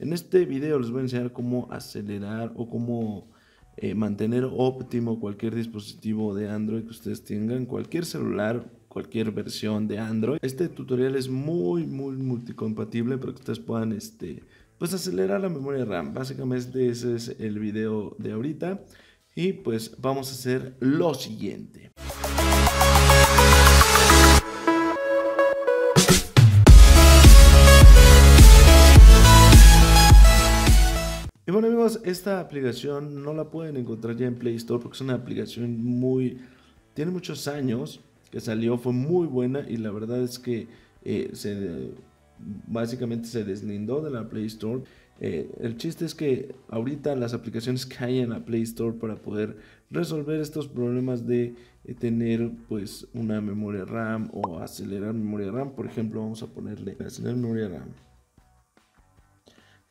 En este video les voy a enseñar cómo acelerar o cómo mantener óptimo cualquier dispositivo de Android que ustedes tengan, cualquier celular, cualquier versión de Android. Este tutorial es muy multicompatible para que ustedes puedan pues acelerar la memoria RAM. Básicamente ese es el video de ahorita y pues vamos a hacer lo siguiente. Y bueno amigos, esta aplicación no la pueden encontrar ya en Play Store porque es una aplicación tiene muchos años que salió, fue muy buena y la verdad es que básicamente se deslindó de la Play Store. El chiste es que ahorita las aplicaciones que hay en la Play Store para poder resolver estos problemas de tener pues una memoria RAM o acelerar memoria RAM. Por ejemplo, vamos a ponerle acelerar memoria RAM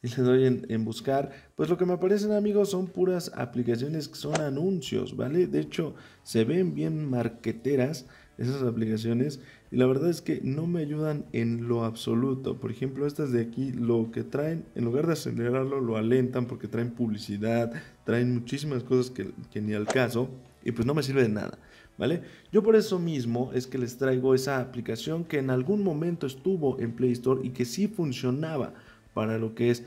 y le doy en buscar. Pues lo que me aparecen amigos son puras aplicaciones que son anuncios, ¿vale? De hecho se ven bien marqueteras esas aplicaciones y la verdad es que no me ayudan en lo absoluto. Por ejemplo, estas de aquí lo que traen, en lugar de acelerarlo, lo alentan porque traen publicidad, traen muchísimas cosas que ni al caso y pues no me sirve de nada, ¿vale? Yo por eso mismo es que les traigo esa aplicación que en algún momento estuvo en Play Store y que sí funcionaba para lo que es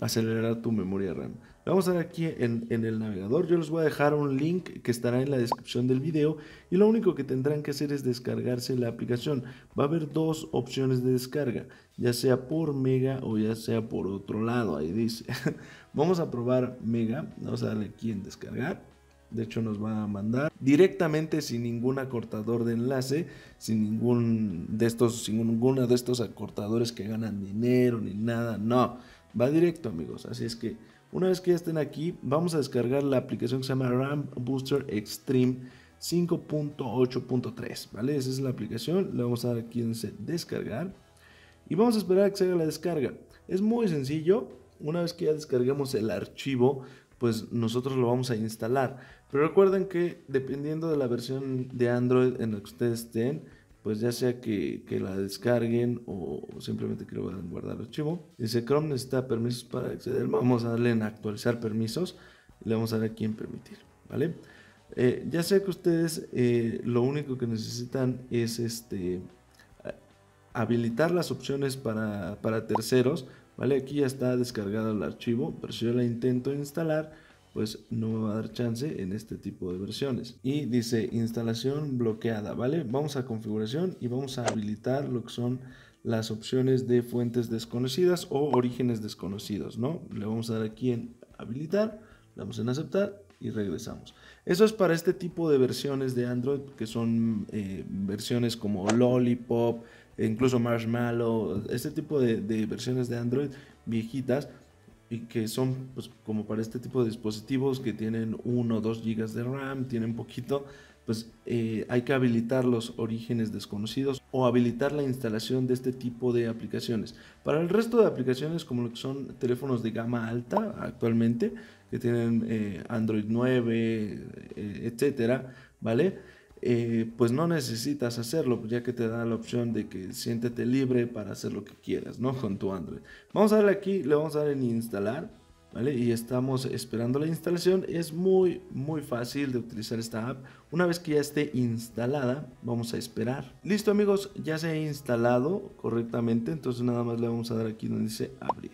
acelerar tu memoria RAM. Vamos a ver aquí en el navegador. Yo les voy a dejar un link que estará en la descripción del video y lo único que tendrán que hacer es descargarse la aplicación. Va a haber dos opciones de descarga, ya sea por Mega o ya sea por otro lado, ahí dice. Vamos a probar Mega, vamos a darle aquí en descargar. De hecho nos va a mandar directamente sin ningún acortador de enlace, sin ninguno de estos acortadores que ganan dinero ni nada, no. Va directo amigos, así es que una vez que ya estén aquí, vamos a descargar la aplicación que se llama RAM Booster Extreme 5.8.3, ¿vale? Esa es la aplicación, le vamos a dar aquí en descargar y vamos a esperar a que se haga la descarga. Es muy sencillo, una vez que ya descarguemos el archivo, pues nosotros lo vamos a instalar. Pero recuerden que dependiendo de la versión de Android en la que ustedes estén, pues ya sea que la descarguen o simplemente que lo van a guardar el archivo. Dice Chrome necesita permisos para acceder. Vamos a darle en actualizar permisos y le vamos a dar aquí en permitir, ¿vale? Ya sea que ustedes lo único que necesitan es habilitar las opciones para terceros, ¿vale? Aquí ya está descargado el archivo, pero si yo la intento instalar, pues no me va a dar chance en este tipo de versiones. Y dice instalación bloqueada, ¿vale? Vamos a configuración y vamos a habilitar lo que son las opciones de fuentes desconocidas o orígenes desconocidos, ¿no? Le vamos a dar aquí en habilitar, le damos en aceptar y regresamos. Eso es para este tipo de versiones de Android que son versiones como Lollipop, incluso Marshmallow, este tipo de versiones de Android viejitas, y que son pues, como para este tipo de dispositivos que tienen 1 o 2 GB de RAM, tienen poquito, pues hay que habilitar los orígenes desconocidos o habilitar la instalación de este tipo de aplicaciones. Para el resto de aplicaciones como lo que son teléfonos de gama alta actualmente, que tienen Android 9, etcétera, ¿vale? Pues no necesitas hacerlo, ya que te da la opción de que siéntete libre para hacer lo que quieras, ¿no? Con tu Android. Vamos a darle aquí, le vamos a dar en instalar, ¿vale? Y estamos esperando la instalación. Es muy fácil de utilizar esta app. Una vez que ya esté instalada, vamos a esperar. Listo amigos, ya se ha instalado correctamente, entonces nada más le vamos a dar aquí donde dice abrir,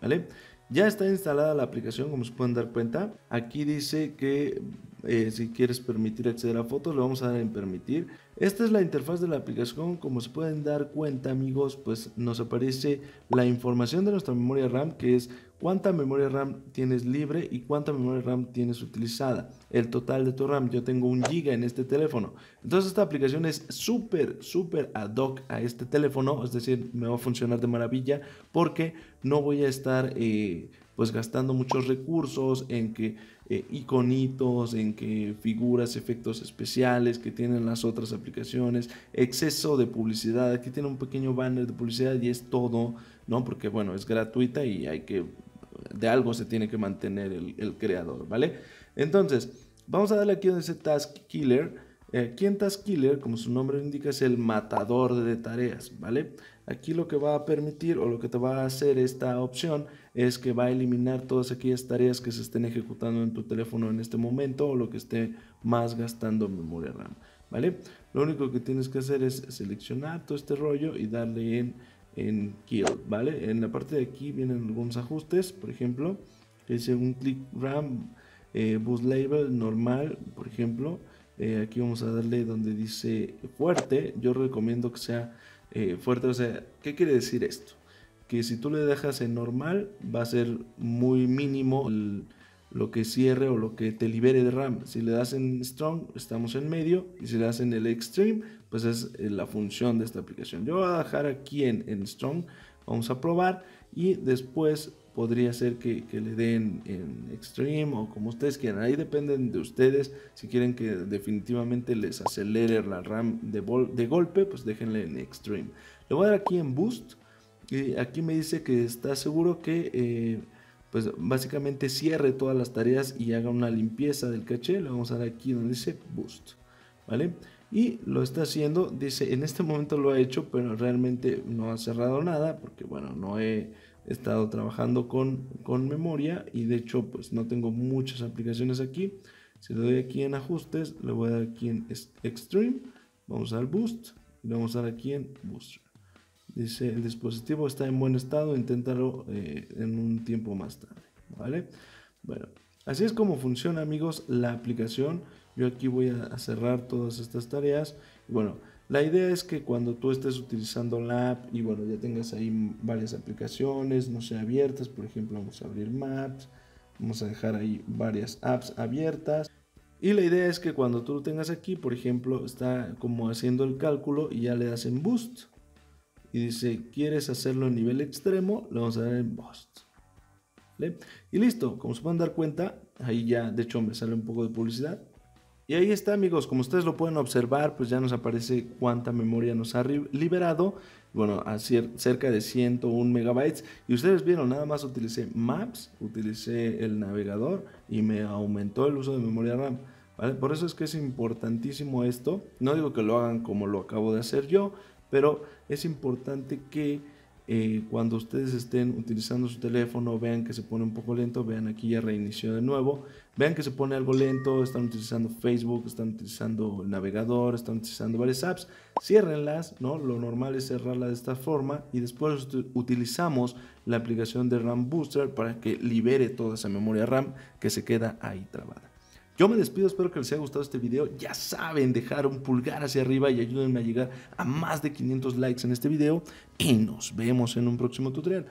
¿vale? Ya está instalada la aplicación, como se pueden dar cuenta. Aquí dice que si quieres permitir acceder a fotos, le vamos a dar en permitir. Esta es la interfaz de la aplicación. Como se pueden dar cuenta amigos, pues nos aparece la información de nuestra memoria RAM, que es cuánta memoria RAM tienes libre y cuánta memoria RAM tienes utilizada, el total de tu RAM. Yo tengo 1 GB en este teléfono, entonces esta aplicación es súper ad hoc a este teléfono, es decir, me va a funcionar de maravilla porque no voy a estar pues gastando muchos recursos en que iconitos, en que figuras, efectos especiales que tienen las otras aplicaciones, exceso de publicidad. Aquí tiene un pequeño banner de publicidad y es todo, ¿no? Porque bueno, es gratuita y hay que, de algo se tiene que mantener el creador, ¿vale? Entonces, vamos a darle aquí donde dice Task Killer. Aquí en Task Killer, como su nombre indica, es el matador de tareas, ¿vale? Aquí lo que va a permitir o lo que te va a hacer esta opción es que va a eliminar todas aquellas tareas que se estén ejecutando en tu teléfono en este momento o lo que esté más gastando memoria RAM, ¿vale? Lo único que tienes que hacer es seleccionar todo este rollo y darle en Kill, ¿vale? En la parte de aquí vienen algunos ajustes, por ejemplo, que dice un clic RAM, Boost Label, normal, por ejemplo. Aquí vamos a darle donde dice fuerte. Yo recomiendo que sea fuerte. O sea, ¿qué quiere decir esto? Que si tú le dejas en normal, va a ser muy mínimo lo que cierre o lo que te libere de RAM. Si le das en strong, estamos en medio, y si le das en el extreme, pues es la función de esta aplicación. Yo voy a dejar aquí en strong. Vamos a probar y después podría ser que le den en extreme o como ustedes quieran. Ahí dependen de ustedes. Si quieren que definitivamente les acelere la RAM de golpe, pues déjenle en extreme. Le voy a dar aquí en boost. Y aquí me dice que está seguro que pues básicamente cierre todas las tareas y haga una limpieza del caché. Le vamos a dar aquí donde dice boost, ¿vale? Y lo está haciendo. Dice en este momento lo ha hecho, pero realmente no ha cerrado nada porque bueno, no he estado trabajando con memoria y de hecho pues no tengo muchas aplicaciones aquí. Si le doy aquí en ajustes, le voy a dar aquí en extreme, vamos al boost, le vamos a dar aquí en booster. Dice el dispositivo está en buen estado, inténtalo en un tiempo más tarde, ¿vale? Bueno, así es como funciona, amigos, la aplicación. Yo aquí voy a cerrar todas estas tareas. Bueno, la idea es que cuando tú estés utilizando la app y bueno, ya tengas ahí varias aplicaciones, no sé, abiertas. Por ejemplo, vamos a abrir Maps, vamos a dejar ahí varias apps abiertas. Y la idea es que cuando tú lo tengas aquí, por ejemplo, está como haciendo el cálculo y ya le das en Boost. Y dice, ¿quieres hacerlo en nivel extremo? Le vamos a dar en Boost. ¿Vale? Y listo, como se pueden dar cuenta, ahí ya, de hecho, me sale un poco de publicidad. Y ahí está, amigos, como ustedes lo pueden observar, pues ya nos aparece cuánta memoria nos ha liberado. Bueno, a cerca de 101 megabytes. Y ustedes vieron, nada más utilicé Maps, utilicé el navegador y me aumentó el uso de memoria RAM, ¿vale? Por eso es que es importantísimo esto. No digo que lo hagan como lo acabo de hacer yo, pero es importante que cuando ustedes estén utilizando su teléfono, vean que se pone un poco lento. Vean, aquí ya reinició de nuevo. Vean que se pone algo lento, están utilizando Facebook, están utilizando el navegador, están utilizando varias apps. Ciérrenlas, ¿no? Lo normal es cerrarla de esta forma y después utilizamos la aplicación de RAM Booster para que libere toda esa memoria RAM que se queda ahí trabada. Yo me despido, espero que les haya gustado este video. Ya saben, dejar un pulgar hacia arriba y ayúdenme a llegar a más de 500 likes en este video. Y nos vemos en un próximo tutorial.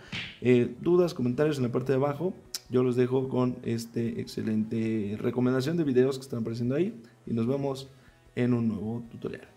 Dudas, comentarios en la parte de abajo. Yo los dejo con esta excelente recomendación de videos que están apareciendo ahí. Y nos vemos en un nuevo tutorial.